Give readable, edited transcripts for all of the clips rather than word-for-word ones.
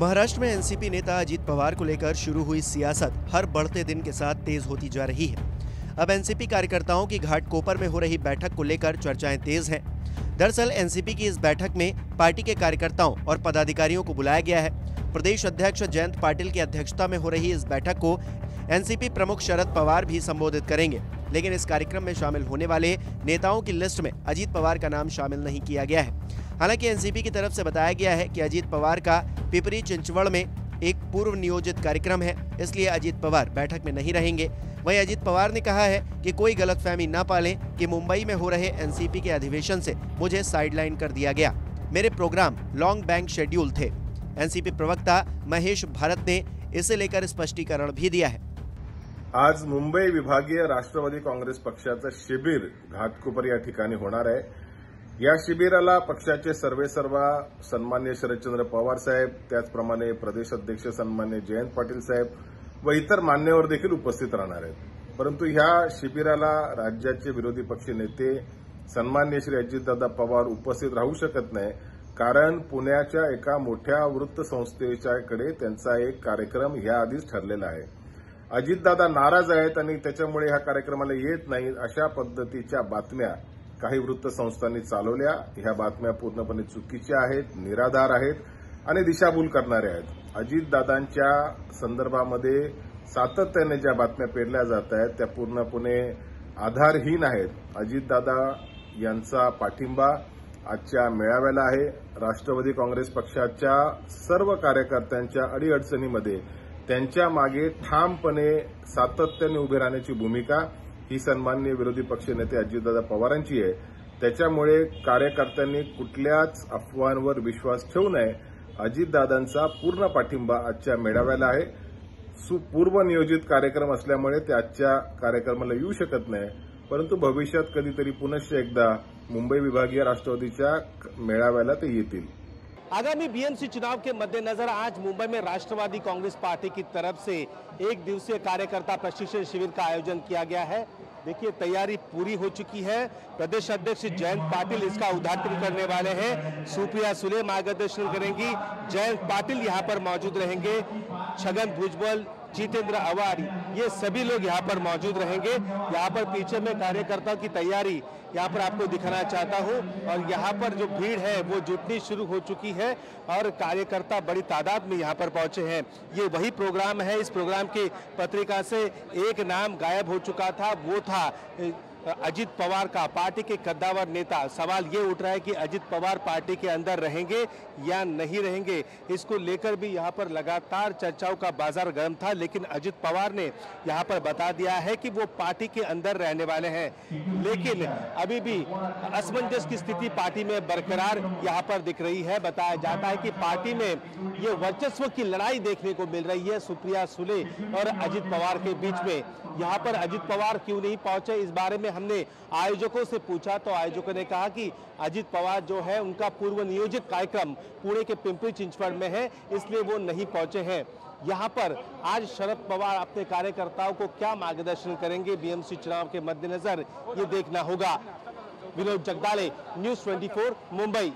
महाराष्ट्र में एनसीपी नेता अजित पवार को लेकर शुरू हुई सियासत हर बढ़ते दिन के साथ तेज होती जा रही है। अब एनसीपी कार्यकर्ताओं की घाटकोपर में हो रही बैठक को लेकर चर्चाएं तेज हैं। दरअसल एनसीपी की इस बैठक में पार्टी के कार्यकर्ताओं और पदाधिकारियों को बुलाया गया है। प्रदेश अध्यक्ष जयंत पाटिल की अध्यक्षता में हो रही इस बैठक को एनसीपी प्रमुख शरद पवार भी संबोधित करेंगे, लेकिन इस कार्यक्रम में शामिल होने वाले नेताओं की लिस्ट में अजित पवार का नाम शामिल नहीं किया गया है। हालांकि एनसीपी की तरफ से बताया गया है कि अजित पवार का पिंपरी चिंचवड़ में एक पूर्व नियोजित कार्यक्रम है, इसलिए अजित पवार बैठक में नहीं रहेंगे। वहीं अजित पवार ने कहा है कि कोई गलतफहमी न पालें कि मुंबई में हो रहे एनसीपी के अधिवेशन से मुझे साइडलाइन कर दिया गया, मेरे प्रोग्राम लॉन्ग बैंक शेड्यूल थे। एनसीपी प्रवक्ता महेश भारत ने इसे लेकर स्पष्टीकरण भी दिया है। आज मुंबई विभागीय राष्ट्रवादी काँग्रेस पक्षाचं शिबिर घाटकोपर या ठिकाणी होणार आहे। या शिबिराला पक्षाचे सर्वेसर्वा सन्माननीय शरदचंद्र पवार साहेब, त्याचप्रमाणे प्रदेश अध्यक्ष सन्माननीय जयंत पाटील साहेब व इतर मान्यवर देखील उपस्थित राहणार आहेत। परंतु ह्या शिबिराला राज्याचे विरोधी पक्ष नेते सन्माननीय श्री अजितदादा पवार उपस्थित राहू शकत नाही, कारण पुण्याच्या एका मोठ्या वृत्तसंस्थेच्याकडे त्यांचा एक कार्यक्रम याआधीच ठरलेला आहे। अजितदादा नाराज आहेत आणि त्याच्यामुळे ह्या कार्यक्रमाला येत नाहीत अशा पद्धतीच्या बातम्या काही वृत्तसंस्थांनी चालवल्या। ह्या बातम्या पूर्णपणे चुकीच्या आहेत, निराधार आहेत आणि दिशाभूल करणाऱ्या आहेत। अजितदादांच्या संदर्भामध्ये सातत्याने ज्या बातम्या पेरल्या जात आहेत त्या पूर्णपणे आधारहीन आहेत। अजितदादा यांचा पाठिंबा आजच्या मेळाव्याला आहे। राष्ट्रवादी काँग्रेस पक्षाच्या सर्व कार्यकर्त्यांच्या अडीअडचणीमध्ये त्यांच्या मागे ठामपणे सातत्याने उभे राहण्याची भूमिका ही सन्माननीय विरोधी पक्षनेते अजितदादा पवारांची आहे। त्याच्यामुळे कार्यकर्त्यांनी कुठल्याच अफवांवर विश्वास ठेवू नये। अजितदादांचा पूर्ण पाठिंबा आजच्या मेळाव्याला आहे। पूर्वनियोजित कार्यक्रम असल्यामुळे ते आजच्या कार्यक्रमाला येऊ शकत नाही, परंतु भविष्यात कधीतरी पुनश्च एकदा मुंबई विभागीय राष्ट्रवादीच्या मेळाव्याला ते येतील। आगामी बीएमसी चुनाव के मद्देनजर आज मुंबई में राष्ट्रवादी कांग्रेस पार्टी की तरफ से एक दिवसीय कार्यकर्ता प्रशिक्षण शिविर का आयोजन किया गया है। देखिए तैयारी पूरी हो चुकी है। प्रदेश अध्यक्ष जयंत पाटिल इसका उद्घाटन करने वाले हैं। सुप्रिया सुले मार्गदर्शन करेंगी। जयंत पाटिल यहाँ पर मौजूद रहेंगे। छगन भुजबल, जितेंद्र आवारी, ये सभी लोग यहाँ पर मौजूद रहेंगे। यहाँ पर पीछे में कार्यकर्ताओं की तैयारी यहाँ पर आपको दिखाना चाहता हूँ। और यहाँ पर जो भीड़ है वो जुटनी शुरू हो चुकी है और कार्यकर्ता बड़ी तादाद में यहाँ पर पहुँचे हैं। ये वही प्रोग्राम है, इस प्रोग्राम की पत्रिका से एक नाम गायब हो चुका था, वो था अजित पवार का, पार्टी के कद्दावर नेता। सवाल ये उठ रहा है कि अजित पवार पार्टी के अंदर रहेंगे या नहीं रहेंगे, इसको लेकर भी यहाँ पर लगातार चर्चाओं का बाजार गर्म था। लेकिन अजित पवार ने यहाँ पर बता दिया है कि वो पार्टी के अंदर रहने वाले हैं, लेकिन अभी भी असमंजस की स्थिति पार्टी में बरकरार यहाँ पर दिख रही है। बताया जाता है कि पार्टी में ये वर्चस्व की लड़ाई देखने को मिल रही है सुप्रिया सुले और अजित पवार के बीच में। यहाँ पर अजित पवार क्यों नहीं पहुंचे, इस बारे में हमने आयोजकों से पूछा तो आयोजकों ने कहा कि अजित पवार जो है उनका पूर्व नियोजित कार्यक्रम पुणे के पिंपरी चिंचवड़ में है, इसलिए वो नहीं पहुंचे हैं। यहाँ पर आज शरद पवार अपने कार्यकर्ताओं को क्या मार्गदर्शन करेंगे बीएमसी चुनाव के मद्देनजर, ये देखना होगा। विनोद जगदाले, न्यूज 24 मुंबई।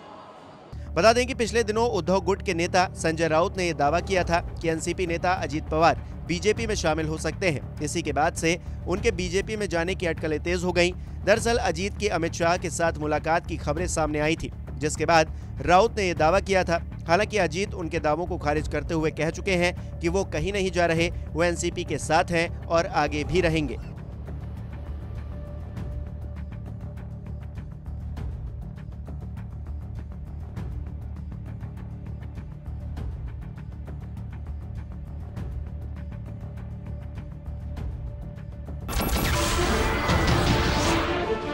बता दें कि पिछले दिनों उद्धव गुट के नेता संजय राउत ने यह दावा किया था कि एनसीपी नेता अजित पवार बीजेपी में शामिल हो सकते हैं। इसी के बाद से उनके बीजेपी में जाने की अटकलें तेज हो गईं। दरअसल अजीत की अमित शाह के साथ मुलाकात की खबरें सामने आई थी, जिसके बाद राउत ने यह दावा किया था। हालांकि अजीत उनके दावों को खारिज करते हुए कह चुके हैं कि वो कहीं नहीं जा रहे, वो एनसीपी के साथ हैं और आगे भी रहेंगे।